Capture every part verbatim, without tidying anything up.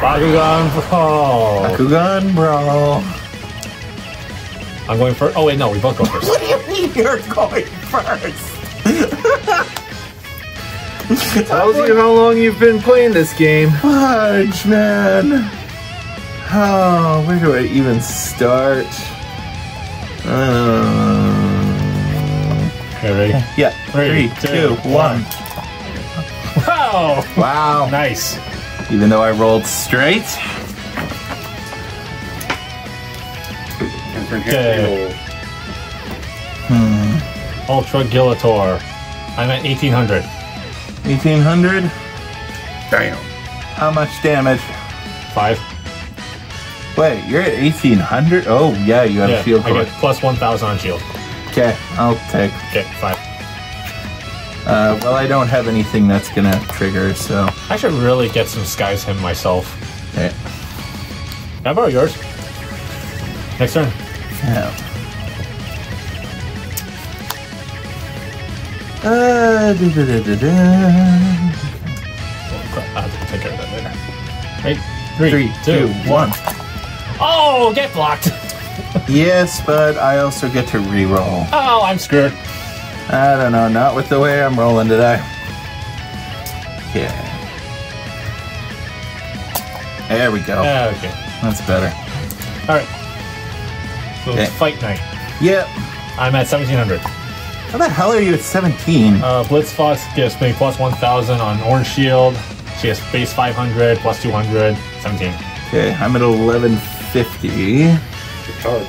Bakugan Brawl! Bakugan Brawl! I'm going first. Oh, wait, no, we both go first. What do you mean you're going first? Tells you how long you've been playing this game. Fudge, man. Oh, where do I even start? Um, okay, ready? Yeah. Three, Three two, two, one. Wow! Wow. Nice. Even though I rolled straight. Okay. Hmm. Ultra Gyllator. I'm at eighteen hundred. eighteen hundred? Damn. How much damage? Five. Wait, you're at eighteen hundred? Oh, yeah, you have yeah, a shield card. I get plus one thousand on shield. Okay, I'll take. Okay, five. Uh, well, I don't have anything that's going to trigger, so. I should really get some Skies Hymn myself. Okay. Can I borrow yours? Next turn. Yeah. Uh, da, da, da, da, da. Oh crap, I'll have to take care of that later. Right? Three, Three two, two, one. Oh, get blocked! Yes, but I also get to reroll. Oh, I'm screwed. I don't know, not with the way I'm rolling today. Yeah. There we go. Uh, okay. That's better. Alright. So okay. It's fight night. Yep. I'm at seventeen hundred. How the hell are you at seventeen? Uh, Blitz Fox gives me plus one thousand on Orange Shield. She has base five hundred, plus two hundred, seventeen. Okay, I'm at eleven fifty. Uh,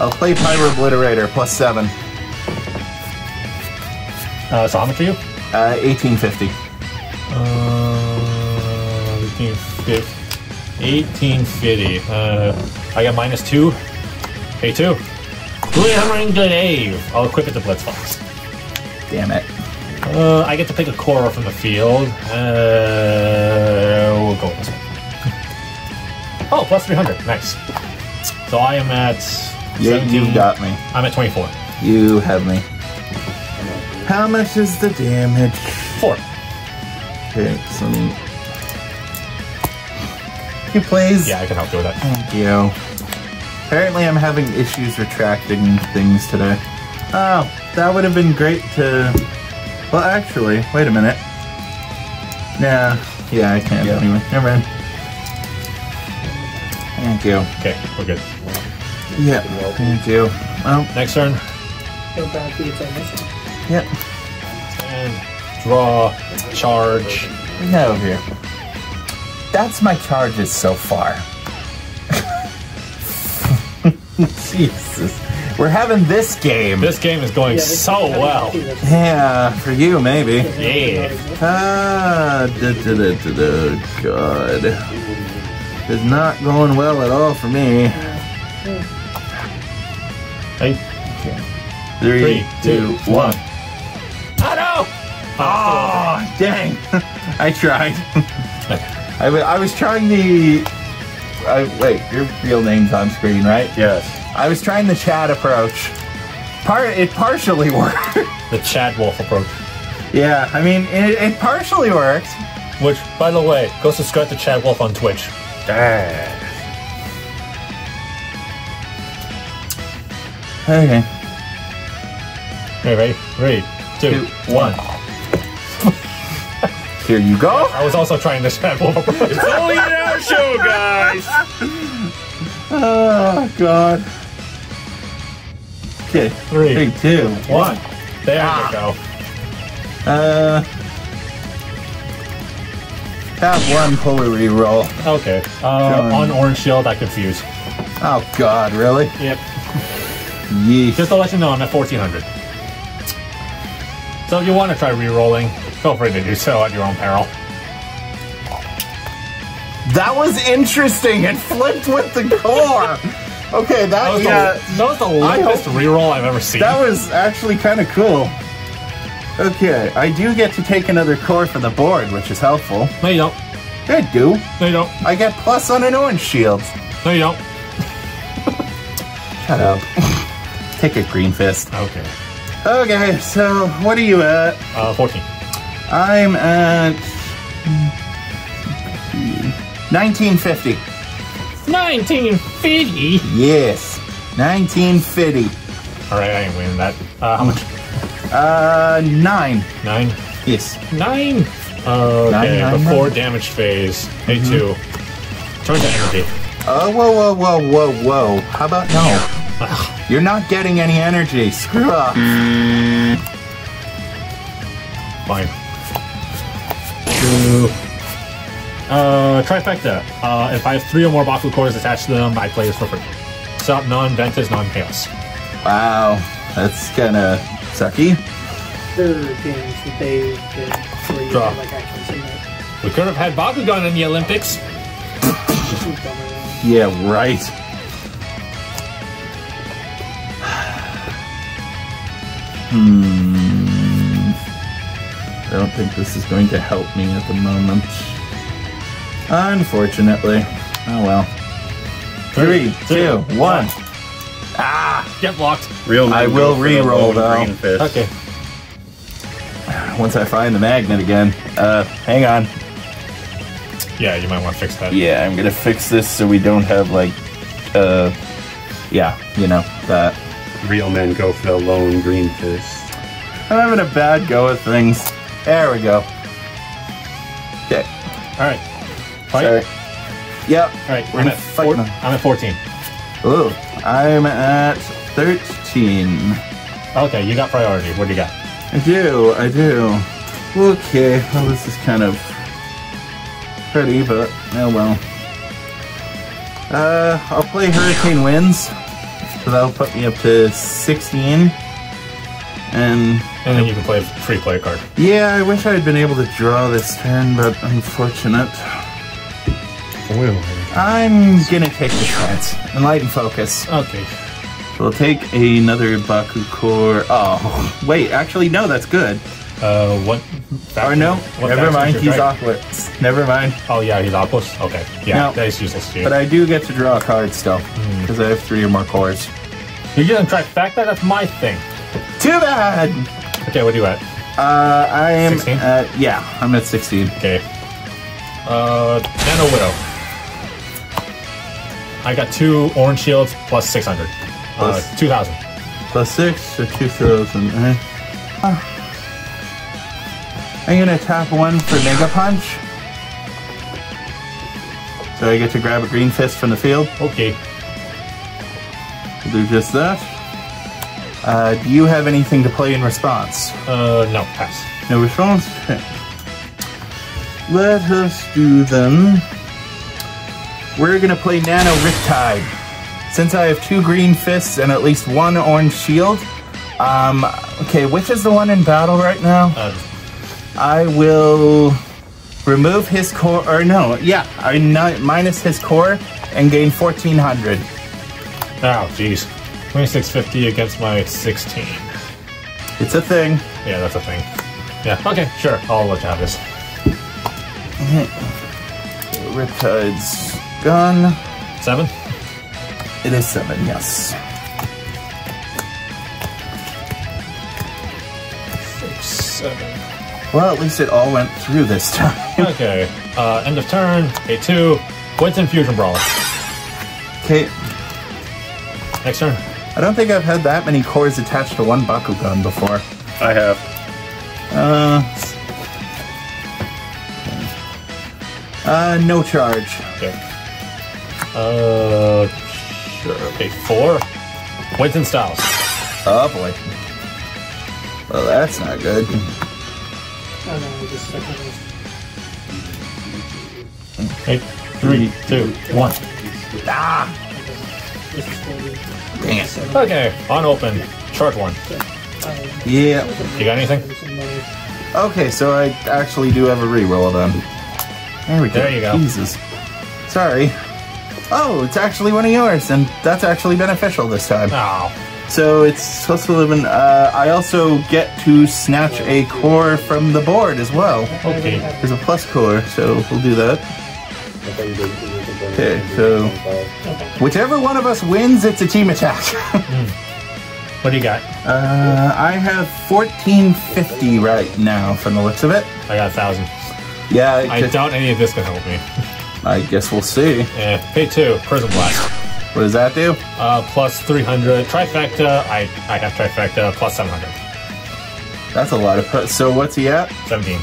I'll play Fiber Obliterator, plus seven. Uh, so how much are you? Uh, eighteen fifty. Uh, eighteen fifty. Uh, I got minus two. Hey, two. Glimmering Glaive! I'll equip it to Blitz Fox. Damn it. Uh, I get to pick a Cora from the field. Uh, we'll go with this one. Oh, plus three hundred. Nice. So I am at... Yeah, you got me. I'm at twenty-four. You have me. How much is the damage? Four. Okay, so... Can you please? Yeah, I can help you with that. Thank you. Apparently I'm having issues retracting things today. Oh, that would have been great to... Well, actually, wait a minute. Nah, yeah, I can't yeah. anyway. Never mind. Thank you. Okay, we're good. Yeah, thank you. Well, next turn. Go back to your turn next time. Yep. And draw, charge. Get over here. That's my charges so far. Jesus. We're having this game. This game is going yeah, so well. Yeah, for you, maybe. Yeah. Ah, da, da, da, da, da. God. It's not going well at all for me. Hey. Okay. Three, Three, two, one. Oh, no! Oh, dang. I tried. I, I was trying the... I, wait, your real name's on screen, right? Yes. I was trying the Chad approach. Par it partially worked. The Chad Wolf approach. Yeah, I mean, it, it partially worked. Which, by the way, go subscribe to Chad Wolf on Twitch. Dang. Okay. Okay, ready? Three, two, two one. Here you go. I was also trying this Chad Wolf approach. It's only an hour show, guys. Oh God. Okay, three, three two, one. There ah. you go. Uh, have one pull reroll. Okay. Uh, on Orange Shield, I confuse. Oh God, really? Yep. Yeesh. Just to let you know, I'm at fourteen hundred. So if you want to try re-rolling, feel free to do so at your own peril. That was interesting. It flipped with the core. Okay, that, that was yeah, the, that was the lightest reroll I've ever seen. That was actually kind of cool. Okay, I do get to take another core from the board, which is helpful. No, you don't. I do. No, you don't. I get plus on an orange shield. No, you don't. Shut up. Take a green fist. Okay. Okay, so what are you at? Uh, fourteen. I'm at... nineteen fifty. nineteen fifty? Yes. nineteen fifty. Alright, I ain't winning that. Uh, how much? Uh, nine. Nine? Yes. Nine? Uh, okay, nine, nine, before nine. Damage phase. A mm-hmm. two. Turns out energy. Oh, uh, whoa, whoa, whoa, whoa, whoa. How about no? You're not getting any energy. Screw up. Fine. Two. Uh, Trifecta. Uh, if I have three or more Bakugan cores attached to them, I play this for free. Stop, non-Ventus, non-Chaos. Wow, that's kind of sucky. There are games that they did draw. Like, we could have had Bakugan in the Olympics. Yeah, right. Hmm. I don't think this is going to help me at the moment. Unfortunately. Oh well. Three, two, two one. one. Ah! Get blocked. Real I will re-roll though. Okay. Once I find the magnet again. Uh, hang on. Yeah, you might want to fix that. Yeah, I'm gonna fix this so we don't have like, uh, yeah, you know that. Real men go for the lone green fist. I'm having a bad go at things. There we go. Okay. All right. Fight. Sorry. Yep. All right. We're I'm, at four, I'm at fourteen. Ooh. I'm at thirteen. Okay, you got priority. What do you got? I do, I do. Okay, well this is kind of pretty, but oh well. Uh, I'll play Hurricane Winds. So that'll put me up to sixteen. And... And then you can play a free play card. Yeah, I wish I had been able to draw this turn, but unfortunate. I'm gonna take the chance. Enlighten focus. Okay. We'll take another Baku core. Oh, wait. Actually, no. That's good. Uh, what? Or no? What never mind. He's Aquos. Never mind. Oh yeah, he's Aquos. Okay. Yeah, no, that is useless too. But I do get to draw a card still because mm. I have three or more cores. You're getting trifecta. That's my thing. Too bad. Okay, what are you at? Uh, I am. sixteen? Uh, yeah, I'm at sixteen. Okay. Uh, Nano Widow. I got two orange shields plus six hundred. Plus uh, two thousand. Plus six or two thousand. Eh? Oh. I'm gonna tap one for Mega Punch. So I get to grab a green fist from the field. Okay. We'll do just that. Uh, do you have anything to play in response? Uh, no. Pass. No response. Okay. Let us do them. We're going to play Nano Riptide. Since I have two green fists and at least one orange shield, um, okay, which is the one in battle right now? Uh, I will remove his core, or no, yeah, I not, minus his core and gain fourteen hundred. Oh, jeez. twenty-six fifty against my sixteen. It's a thing. Yeah, that's a thing. Yeah, okay, sure, I'll let you have this. Riptide's gun. Seven? It is seven, yes. Six, seven. Well, at least it all went through this time. Okay. Uh, end of turn. A two. Wynton Fusion Brawler. Okay. Next turn. I don't think I've had that many cores attached to one Bakugan before. I have. Uh... Uh, no charge. Okay. Uh, sure. Okay, four. Wynton Styles. Oh, boy. Well, that's not good. Oh, no, we just stuck with this. Three, two, one. Ah! Dang it. Okay, on open. Charge one. Yeah. You got anything? Okay, so I actually do have a reroll then. There we go. There you go. Jesus. Sorry. Oh, it's actually one of yours, and that's actually beneficial this time. Oh. So it's supposed to live in. Uh, I also get to snatch a core from the board as well. Okay. There's a plus core, so we'll do that. Okay, so whichever one of us wins, it's a team attack. What do you got? Uh, I have fourteen fifty right now from the looks of it. I got a thousand. Yeah, I doubt any of this can help me. I guess we'll see. Yeah, pay two, Prison Blast. What does that do? Uh, plus three hundred. Trifecta, I, I have Trifecta, plus seven hundred. That's a lot of put. So what's he at? seventeen.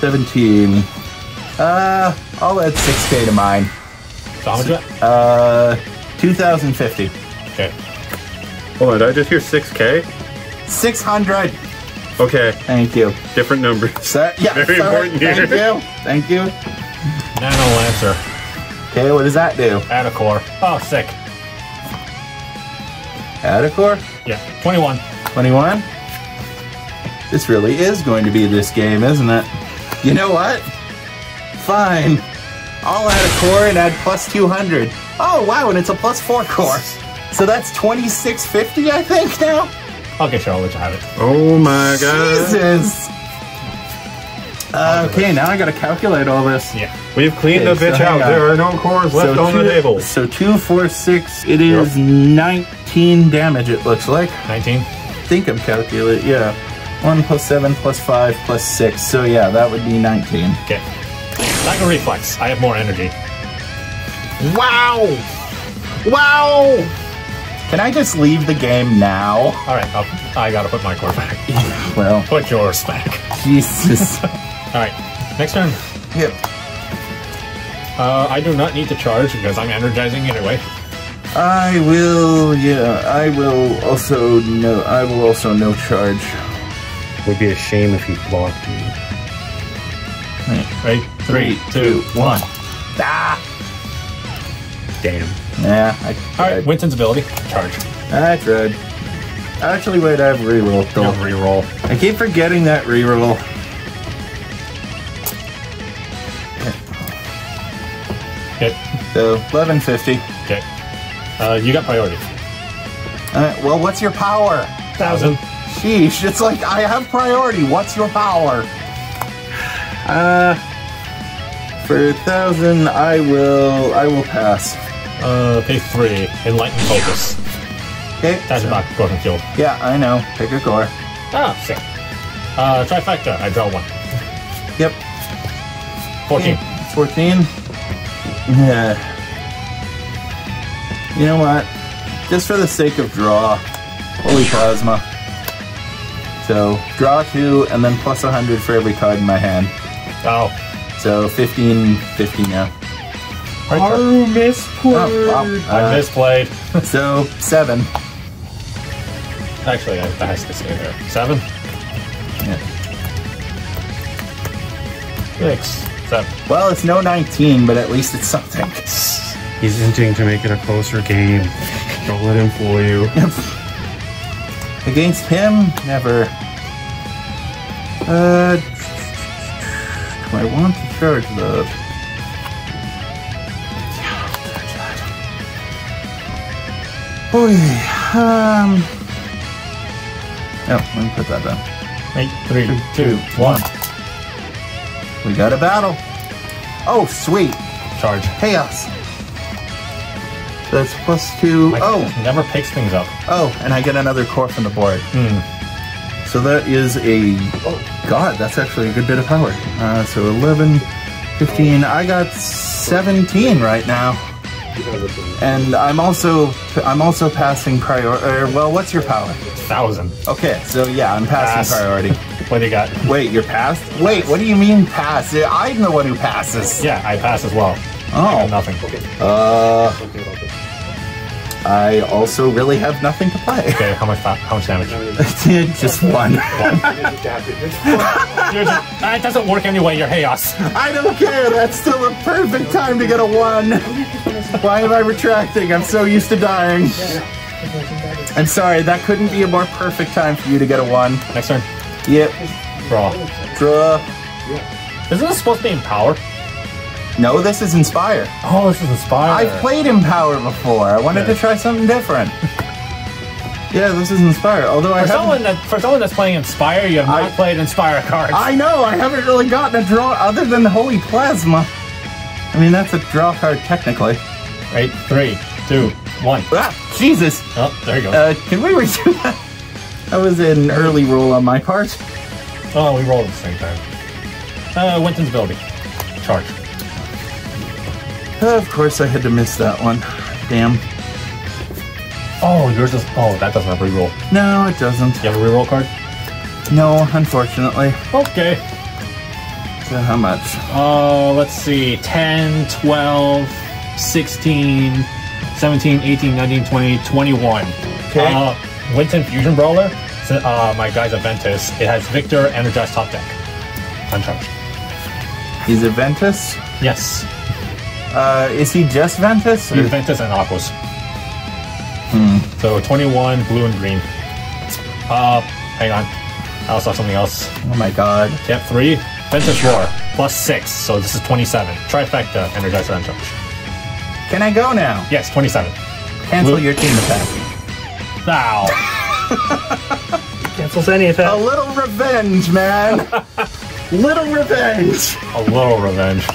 seventeen. Uh, I'll add six K to mine. So how much is that? Uh, two thousand fifty. Okay. Hold on, did I just hear six K? six hundred! Okay. Thank you. Different numbers. So, yeah, very sorry, important here. Thank you. Thank you. Nano Lancer. Okay, what does that do? AttaCore. Oh, sick. AttaCore? Yeah, twenty-one. twenty-one? This really is going to be this game, isn't it? You know what? Fine. I'll AttaCore and add plus two hundred. Oh, wow, and it's a plus four core. So that's twenty-six fifty, I think, now? I'll get you all the time. Oh my god. Jesus! Uh, okay, now I gotta calculate all this. Yeah. We've cleaned okay, the bitch so out. On. There are no cores so left two, on the table. So two, four, six, it yep. is nineteen damage, it looks like. nineteen? I think I'm calculating, yeah. one plus seven plus five plus six. So yeah, that would be nineteen. Okay. Like a reflex. I have more energy. Wow! Wow! Can I just leave the game now? All right, I'll, I gotta put my core back. Well, put yours back. Jesus. All right, next turn. Yep. Uh, I do not need to charge because I'm energizing anyway. I will. Yeah, I will also no. I will also no charge. It would be a shame if he blocked you. Right. Three, three two, one. Ah. Damn. Nah, I tried. All right, Wynton's ability. Charge. I tried. Actually, wait, I have reroll. No reroll. I keep forgetting that reroll. Okay. So, eleven fifty. Okay. Uh, you got priority. All right, well, what's your power? one thousand. Sheesh, it's like, I have priority. What's your power? Uh, for one thousand, I will, I will pass. Uh, pay three, Enlighten focus. Okay. That's so, about core and kill. Yeah, I know. Pick a core. Ah, sick. Uh, Trifecta, I draw one. Yep. fourteen. fourteen? Yeah. You know what? Just for the sake of draw, Holy Plasma. So, draw two, and then plus one hundred for every card in my hand. Oh. So, fifteen fifty now. Right oh, misplayed. Oh, wow. uh, I misplayed. So, seven. Actually, I has to stay there. Seven? Yeah. Six. Seven. Well, it's no nineteen, but at least it's something. He's hinting to make it a closer game. Don't let him fool you. Against him? Never. Uh, do I want to charge the... Boy, um... Oh, let me put that down. Eight, three, two, one. We got a battle. Oh, sweet. Charge. Chaos. That's plus two. My oh. Never picks things up. Oh, and I get another core from the board. Hmm. So that is a... Oh, God, that's actually a good bit of power. Uh, so eleven, fifteen. I got seventeen right now. And I'm also I'm also passing priority. Well, what's your power? Thousand. Okay, so yeah, I'm passing pass. priority. What do you got? Wait, you're passed? Wait, what do you mean pass? I'm the one who passes. Yeah, I pass as well. Oh, I got nothing. Uh, I also really have nothing to play. Okay, how much how much damage? Just one. One. Just, it doesn't work anyway. You're chaos. I don't care. That's still a perfect time to get a one. Why am I retracting? I'm so used to dying. I'm sorry, that couldn't be a more perfect time for you to get a one. Next turn. Yep. Draw. Draw. Isn't this supposed to be Empower? No, this is Inspire. Oh, this is Inspire. I've played Empower before. I wanted yeah. to try something different. Yeah, this is Inspire. Although for I someone that, for someone that's playing Inspire, you have not I, played Inspire cards. I know. I haven't really gotten a draw other than Holy Plasma. I mean, that's a draw card technically. Right, three, two, one. Ah, Jesus! Oh, there you go. Uh, can we redo that? That was an early roll on my part. Oh, we rolled at the same time. Uh, Wynton's ability. Charge. Uh, of course I had to miss that one. Damn. Oh, yours is... Oh, that doesn't have a reroll. No, it doesn't. You have a reroll card? No, unfortunately. Okay. So how much? Oh, uh, let's see. ten, twelve, sixteen, seventeen, eighteen, nineteen, twenty, twenty-one. Okay. Uh, Wynton Fusion Brawler. Uh, my guy's a Ventus. It has Victor Energized Top Deck. Uncharged. He's a Ventus? Yes. Uh, is he just Ventus? He's Ventus and Aquos. Hmm. So twenty-one, blue and green. Uh, hang on. I also have something else. Oh my god. Yep, three. Ventus Roar. Plus six. So this is twenty-seven. Trifecta Energizer Uncharged. Can I go now? Yes, twenty-seven. Cancel blue. Your team attack. Ow. Cancels any attack. A little revenge, man. Little revenge. A little revenge.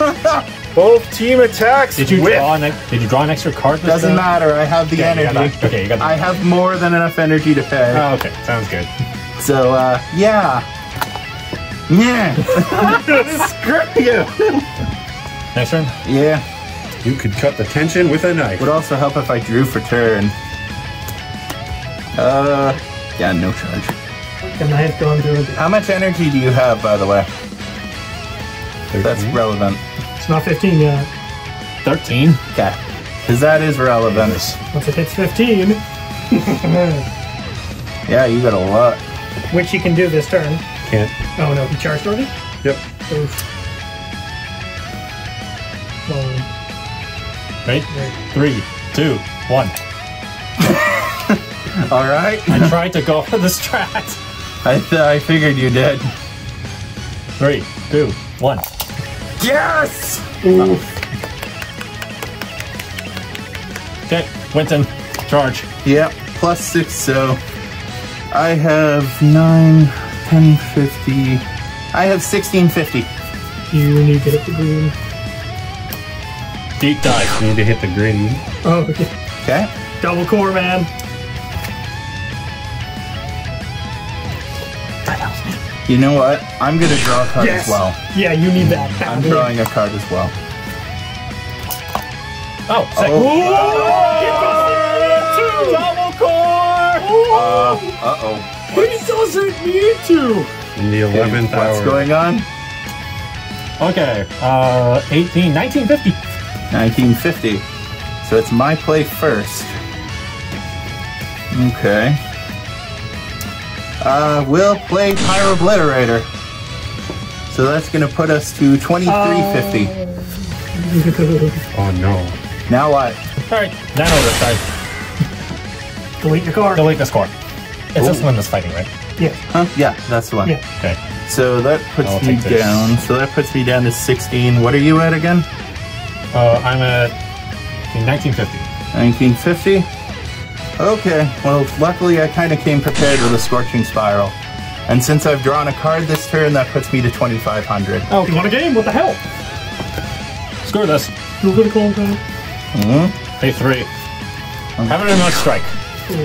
Both team attacks. Did you, draw an, did you draw an extra card? Doesn't matter. I have the yeah, energy. You okay, you got the I energy. Have more than enough energy to pay. Oh, okay, sounds good. So, uh, yeah, yeah. Screw you. Next turn. Yeah. You could cut the tension with a knife. Would also help if I drew for turn. Uh, yeah, no charge. The knife going through. How much energy do you have, by the way? thirteen? That's relevant. It's not fifteen yet. thirteen? Okay. Because that is relevant. Once it hits fifteen. Yeah, you got a lot. Which you can do this turn. Can't. Oh no, he charged already? Yep. Oof. Well, right? Right? Three, two, one. Alright. I tried to go for the strat. I, th I figured you did. Three, two, one. Yes! Ooh. Okay, Wynton, charge. Yep, plus six, so I have nine, ten, fifty. I have sixteen, fifty. You need to hit the green. Deep dive. You need to hit the green. Oh, okay. Okay. Double core, man. You know what? I'm gonna draw a card yes. as well. Yeah, you need that. I'm Absolutely. drawing a card as well. Oh, second. Oh. Oh. Oh. It doesn't need to! Double core! Oh. Uh, uh oh. What? It doesn't need to! In the eleventh okay, hour. What's going on? Okay, uh, eighteen, nineteen fifty. nineteen fifty. So it's my play first. Okay. Uh, we'll play Pyro Obliterator. So that's gonna put us to twenty-three fifty. Uh... oh no. Now what? Alright, Nano Riptide. Delete your card. Delete the score. It's Ooh. This one that's fighting, right? Yeah. Huh? Yeah, that's the one. Yeah. Okay. So that puts I'll me down. So that puts me down to sixteen. What are you at again? Uh, I'm at nineteen fifty. nineteen fifty? Okay, well, luckily I kind of came prepared with a Scorching Spiral. And since I've drawn a card this turn, that puts me to twenty-five hundred. Oh, you won a game? What the hell? Screw this. You're going to call him. Pay three. Okay. Have it in a strike.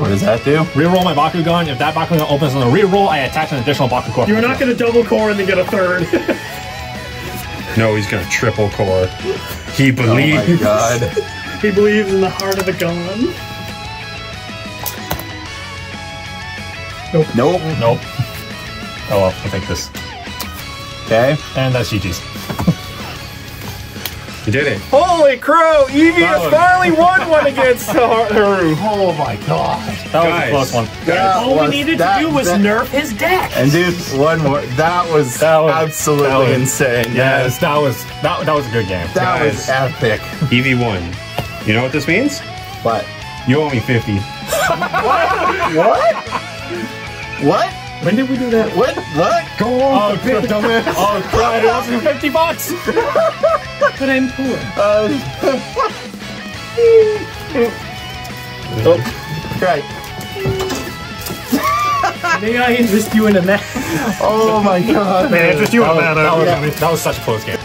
What does that do? Reroll my Bakugan. If that Bakugan opens on a reroll, I attach an additional Bakugan. You're not going to double core and then get a third. No, he's going to triple core. He believes. Oh my god. He believes in the heart of the gun. Nope. Nope. Nope. Oh well, I'll take this. Okay. And that's G G's. You did it. Holy crow! Eevee that has one. Finally won one against Haru. Oh my god. That guys, was a close one. Guys, all we needed that, to do was that, nerf his deck. And dude, one more. That was, that was absolutely that was, insane. Yes, that was that, that was a good game. That guys, was epic. Eevee won. You know what this means? What? You owe me fifty. What? What? What? When did we do that? What? What? Go on! Oh, dumbass! Oh, God! It lost me fifty bucks. But I'm poor. Uh, oh, right. May I interest you in a match? Oh my God! May I interest you in a match? That was such a close game.